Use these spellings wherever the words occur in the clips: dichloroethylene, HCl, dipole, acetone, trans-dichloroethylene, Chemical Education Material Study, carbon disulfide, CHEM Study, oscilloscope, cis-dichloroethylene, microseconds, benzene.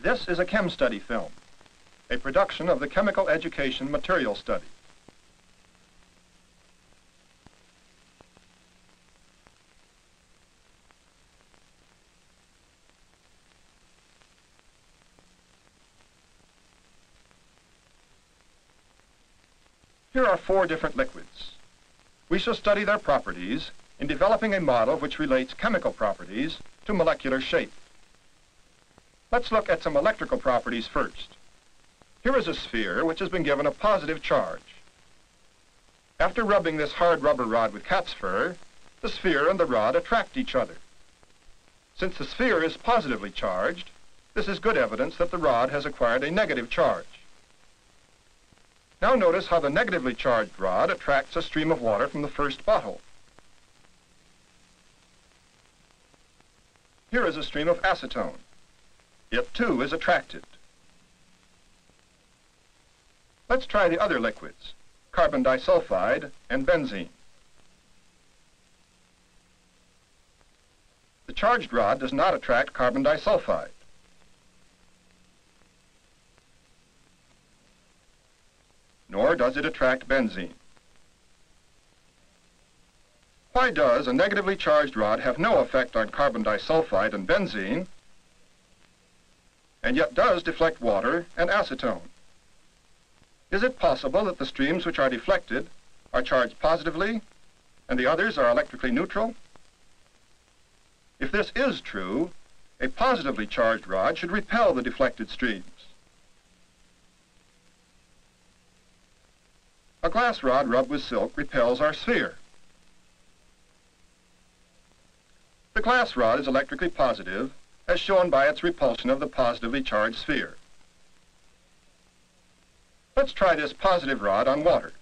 This is a Chem Study film, a production of the Chemical Education Material Study. Here are four different liquids. We shall study their properties in developing a model which relates chemical properties to molecular shape. Let's look at some electrical properties first. Here is a sphere which has been given a positive charge. After rubbing this hard rubber rod with cat's fur, the sphere and the rod attract each other. Since the sphere is positively charged, this is good evidence that the rod has acquired a negative charge. Now notice how the negatively charged rod attracts a stream of water from the first bottle. Here is a stream of acetone. It too is attracted. Let's try the other liquids, carbon disulfide and benzene. The charged rod does not attract carbon disulfide. Nor does it attract benzene. Why does a negatively charged rod have no effect on carbon disulfide and benzene, and yet does deflect water and acetone? Is it possible that the streams which are deflected are charged positively and the others are electrically neutral? If this is true, a positively charged rod should repel the deflected streams. A glass rod rubbed with silk repels our sphere. The glass rod is electrically positive, as shown by its repulsion of the positively charged sphere. Let's try this positive rod on water.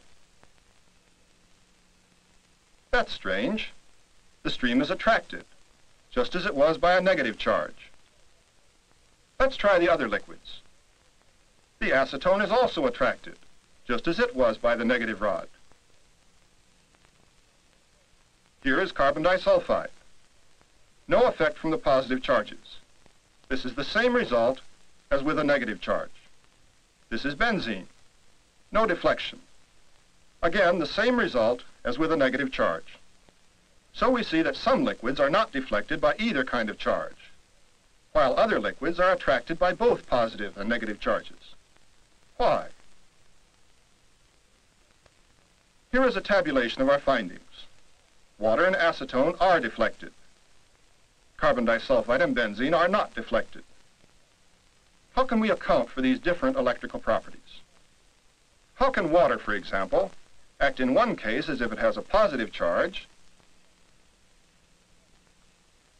That's strange. The stream is attracted, just as it was by a negative charge. Let's try the other liquids. The acetone is also attracted, just as it was by the negative rod. Here is carbon disulfide. No effect from the positive charges. This is the same result as with a negative charge. This is benzene. No deflection. Again, the same result as with a negative charge. So we see that some liquids are not deflected by either kind of charge, while other liquids are attracted by both positive and negative charges. Why? Here is a tabulation of our findings. Water and acetone are deflected. Carbon disulfide and benzene are not deflected. How can we account for these different electrical properties? How can water, for example, act in one case as if it has a positive charge,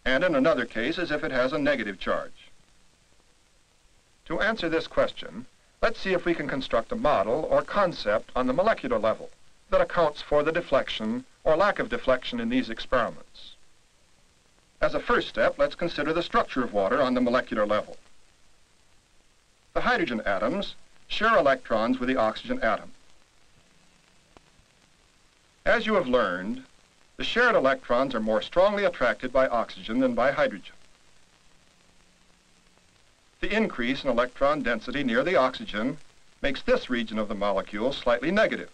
and in another case as if it has a negative charge? To answer this question, let's see if we can construct a model or concept on the molecular level that accounts for the deflection or lack of deflection in these experiments. As a first step, let's consider the structure of water on the molecular level. The hydrogen atoms share electrons with the oxygen atom. As you have learned, the shared electrons are more strongly attracted by oxygen than by hydrogen. The increase in electron density near the oxygen makes this region of the molecule slightly negative.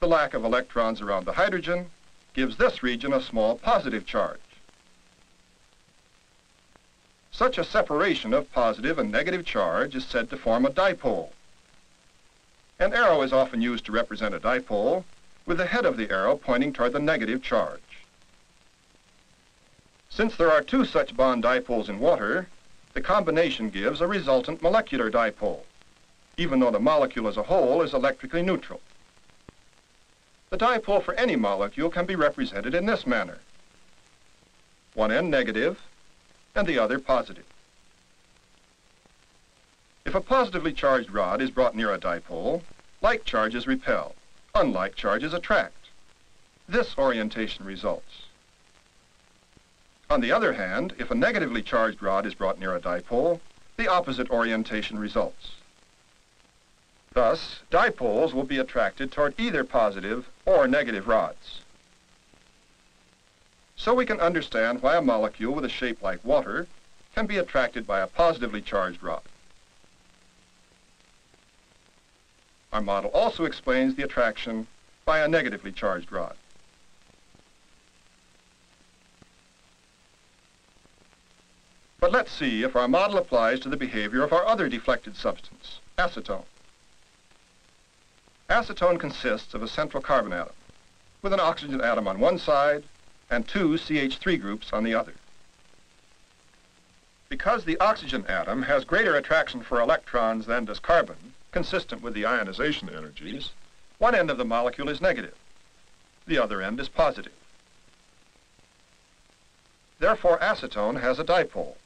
The lack of electrons around the hydrogen gives this region a small positive charge. Such a separation of positive and negative charge is said to form a dipole. An arrow is often used to represent a dipole, with the head of the arrow pointing toward the negative charge. Since there are two such bond dipoles in water, the combination gives a resultant molecular dipole, even though the molecule as a whole is electrically neutral. The dipole for any molecule can be represented in this manner. One end negative and the other positive. If a positively charged rod is brought near a dipole, like charges repel, unlike charges attract. This orientation results. On the other hand, if a negatively charged rod is brought near a dipole, the opposite orientation results. Thus, dipoles will be attracted toward either positive or negative rods. So we can understand why a molecule with a shape like water can be attracted by a positively charged rock. Our model also explains the attraction by a negatively charged rod. But let's see if our model applies to the behavior of our other deflected substance, acetone. Acetone consists of a central carbon atom with an oxygen atom on one side and two CH3 groups on the other. Because the oxygen atom has greater attraction for electrons than does carbon, consistent with the ionization energies, one end of the molecule is negative, the other end is positive. Therefore, acetone has a dipole.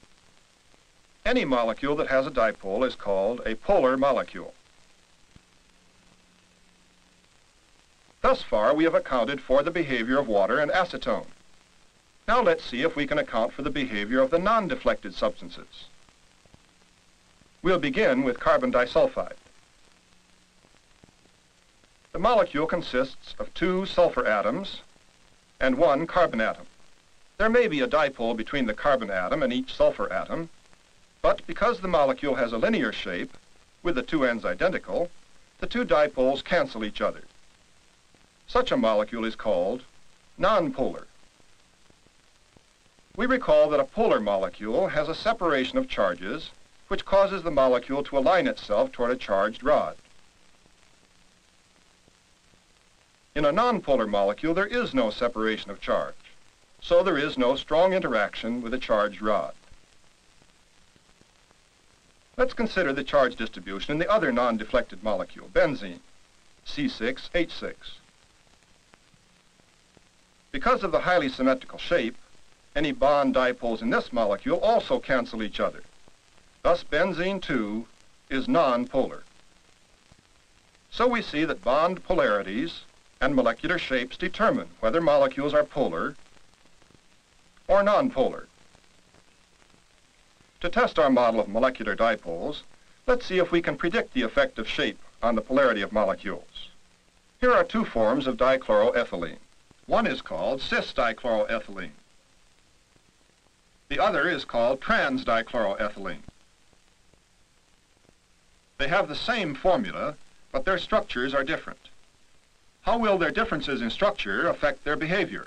Any molecule that has a dipole is called a polar molecule. Thus far, we have accounted for the behavior of water and acetone. Now let's see if we can account for the behavior of the non-deflected substances. We'll begin with carbon disulfide. The molecule consists of two sulfur atoms and one carbon atom. There may be a dipole between the carbon atom and each sulfur atom, but because the molecule has a linear shape, with the two ends identical, the two dipoles cancel each other. Such a molecule is called nonpolar. We recall that a polar molecule has a separation of charges which causes the molecule to align itself toward a charged rod. In a nonpolar molecule, there is no separation of charge, so there is no strong interaction with a charged rod. Let's consider the charge distribution in the other non-deflected molecule, benzene, C6H6. Because of the highly symmetrical shape, any bond dipoles in this molecule also cancel each other. Thus, benzene, too, is nonpolar. So we see that bond polarities and molecular shapes determine whether molecules are polar or nonpolar. To test our model of molecular dipoles, let's see if we can predict the effect of shape on the polarity of molecules. Here are two forms of dichloroethylene. One is called cis-dichloroethylene. The other is called trans-dichloroethylene. They have the same formula, but their structures are different. How will their differences in structure affect their behavior?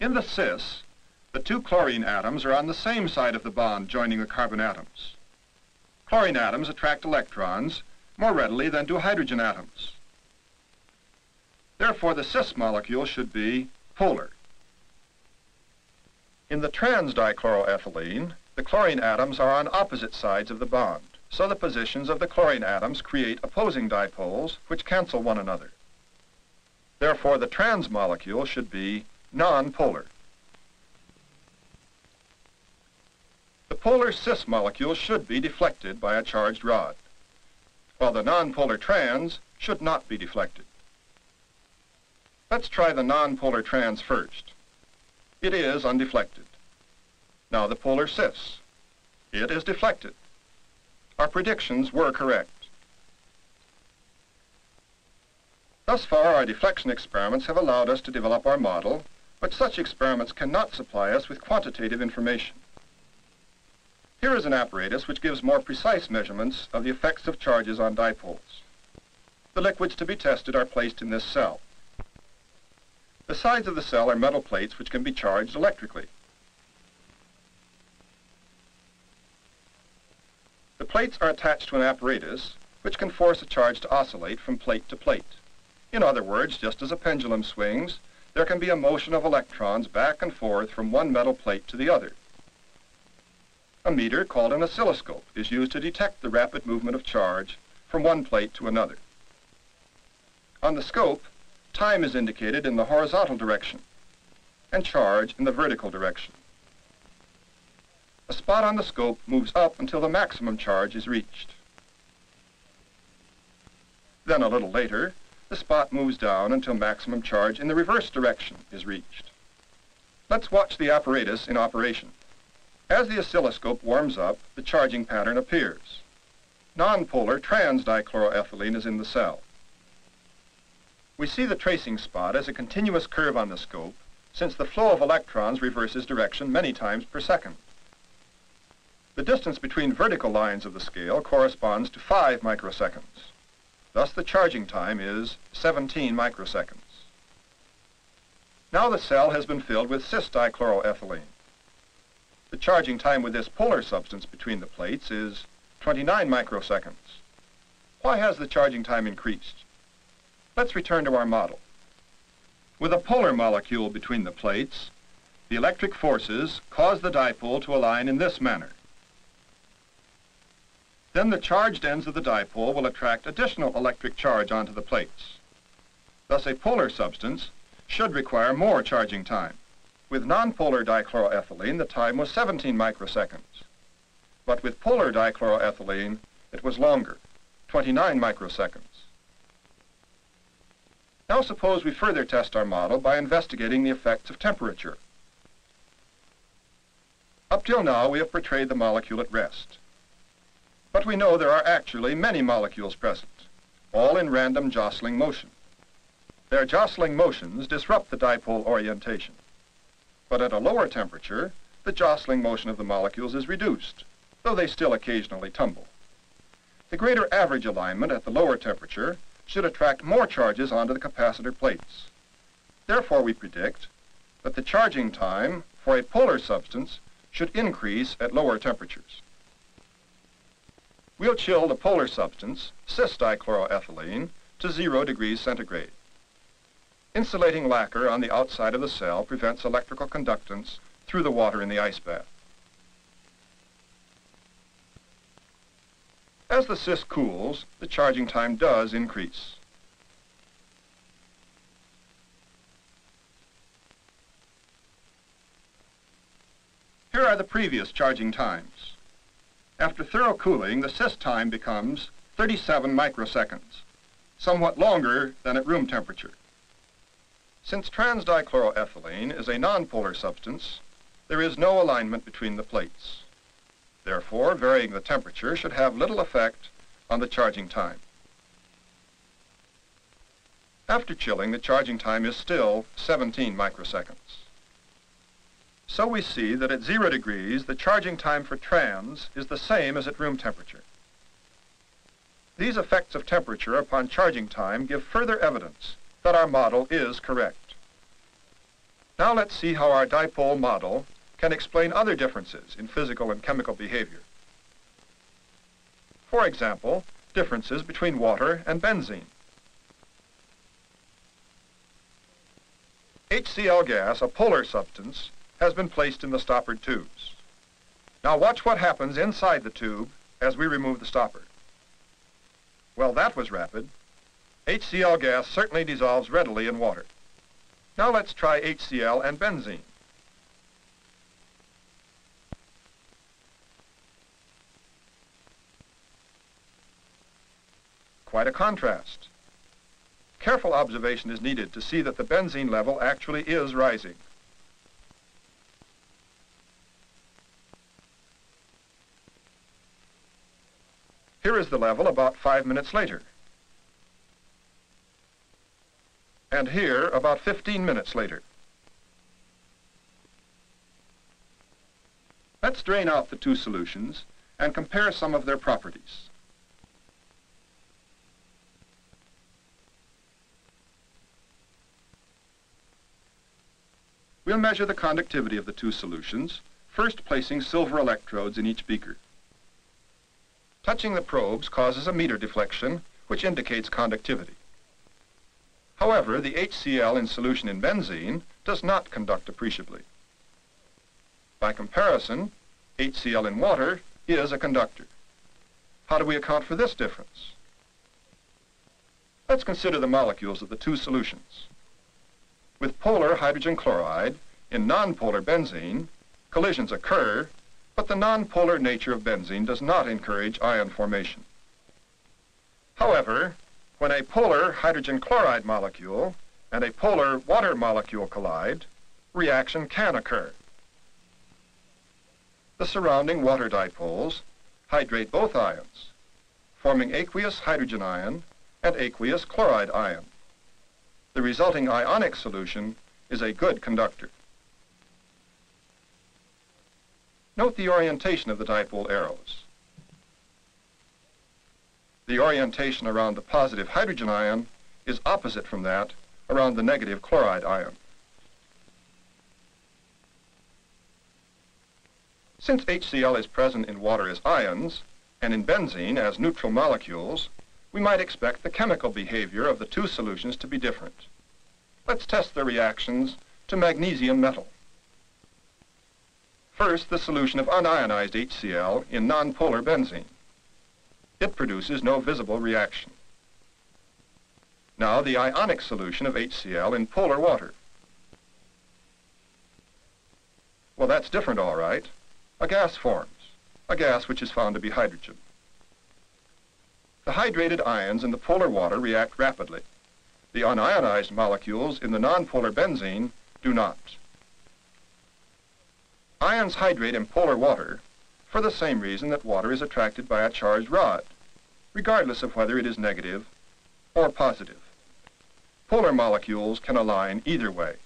In the cis, the two chlorine atoms are on the same side of the bond joining the carbon atoms. Chlorine atoms attract electrons more readily than do hydrogen atoms. Therefore, the cis molecule should be polar. In the trans-dichloroethylene, the chlorine atoms are on opposite sides of the bond, so the positions of the chlorine atoms create opposing dipoles which cancel one another. Therefore, the trans molecule should be nonpolar. The polar cis molecule should be deflected by a charged rod, while the nonpolar trans should not be deflected. Let's try the nonpolar trans first. It is undeflected. Now the polar cis. It is deflected. Our predictions were correct. Thus far, our deflection experiments have allowed us to develop our model, but such experiments cannot supply us with quantitative information. Here is an apparatus which gives more precise measurements of the effects of charges on dipoles. The liquids to be tested are placed in this cell. The sides of the cell are metal plates which can be charged electrically. The plates are attached to an apparatus which can force a charge to oscillate from plate to plate. In other words, just as a pendulum swings, there can be a motion of electrons back and forth from one metal plate to the other. A meter called an oscilloscope is used to detect the rapid movement of charge from one plate to another. On the scope, time is indicated in the horizontal direction and charge in the vertical direction. A spot on the scope moves up until the maximum charge is reached. Then a little later, the spot moves down until maximum charge in the reverse direction is reached. Let's watch the apparatus in operation. As the oscilloscope warms up, the charging pattern appears. Nonpolar trans-dichloroethylene is in the cell. We see the tracing spot as a continuous curve on the scope, since the flow of electrons reverses direction many times per second. The distance between vertical lines of the scale corresponds to 5 microseconds. Thus, the charging time is 17 microseconds. Now the cell has been filled with cis-dichloroethylene. The charging time with this polar substance between the plates is 29 microseconds. Why has the charging time increased? Let's return to our model. With a polar molecule between the plates, the electric forces cause the dipole to align in this manner. Then the charged ends of the dipole will attract additional electric charge onto the plates. Thus, a polar substance should require more charging time. With nonpolar dichloroethylene, the time was 17 microseconds. But with polar dichloroethylene, it was longer, 29 microseconds. Now suppose we further test our model by investigating the effects of temperature. Up till now, we have portrayed the molecule at rest. But we know there are actually many molecules present, all in random jostling motion. Their jostling motions disrupt the dipole orientation. But at a lower temperature, the jostling motion of the molecules is reduced, though they still occasionally tumble. The greater average alignment at the lower temperature should attract more charges onto the capacitor plates. Therefore, we predict that the charging time for a polar substance should increase at lower temperatures. We'll chill the polar substance, cis-dichloroethylene, to 0°C. Insulating lacquer on the outside of the cell prevents electrical conductance through the water in the ice bath. As the cis cools, the charging time does increase. Here are the previous charging times. After thorough cooling, the cis time becomes 37 microseconds, somewhat longer than at room temperature. Since trans-dichloroethylene is a nonpolar substance, there is no alignment between the plates. Therefore, varying the temperature should have little effect on the charging time. After chilling, the charging time is still 17 microseconds. So we see that at 0°, the charging time for trans is the same as at room temperature. These effects of temperature upon charging time give further evidence that our model is correct. Now let's see how our dipole model can explain other differences in physical and chemical behavior. For example, differences between water and benzene. HCl gas, a polar substance, has been placed in the stoppered tubes. Now watch what happens inside the tube as we remove the stopper. Well, that was rapid. HCl gas certainly dissolves readily in water. Now let's try HCl and benzene. Quite a contrast. Careful observation is needed to see that the benzene level actually is rising. Here is the level about 5 minutes later. And here about 15 minutes later. Let's drain out the two solutions and compare some of their properties. We'll measure the conductivity of the two solutions, first placing silver electrodes in each beaker. Touching the probes causes a meter deflection, which indicates conductivity. However, the HCl in solution in benzene does not conduct appreciably. By comparison, HCl in water is a conductor. How do we account for this difference? Let's consider the molecules of the two solutions. With polar hydrogen chloride in nonpolar benzene, collisions occur, but the nonpolar nature of benzene does not encourage ion formation. However, when a polar hydrogen chloride molecule and a polar water molecule collide, reaction can occur. The surrounding water dipoles hydrate both ions, forming aqueous hydrogen ion and aqueous chloride ion. The resulting ionic solution is a good conductor. Note the orientation of the dipole arrows. The orientation around the positive hydrogen ion is opposite from that around the negative chloride ion. Since HCl is present in water as ions and in benzene as neutral molecules, we might expect the chemical behavior of the two solutions to be different. Let's test their reactions to magnesium metal. First, the solution of unionized HCl in nonpolar benzene. It produces no visible reaction. Now the ionic solution of HCl in polar water. Well, that's different, all right. A gas forms, a gas which is found to be hydrogen. The hydrated ions in the polar water react rapidly. The unionized molecules in the nonpolar benzene do not. Ions hydrate in polar water for the same reason that water is attracted by a charged rod, regardless of whether it is negative or positive. Polar molecules can align either way.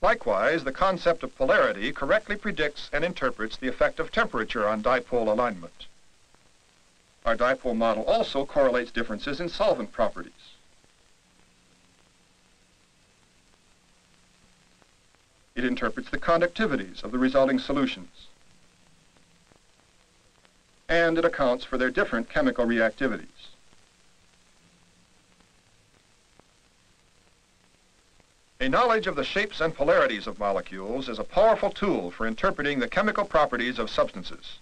Likewise, the concept of polarity correctly predicts and interprets the effect of temperature on dipole alignment. Our dipole model also correlates differences in solvent properties. It interprets the conductivities of the resulting solutions. And it accounts for their different chemical reactivities. A knowledge of the shapes and polarities of molecules is a powerful tool for interpreting the chemical properties of substances.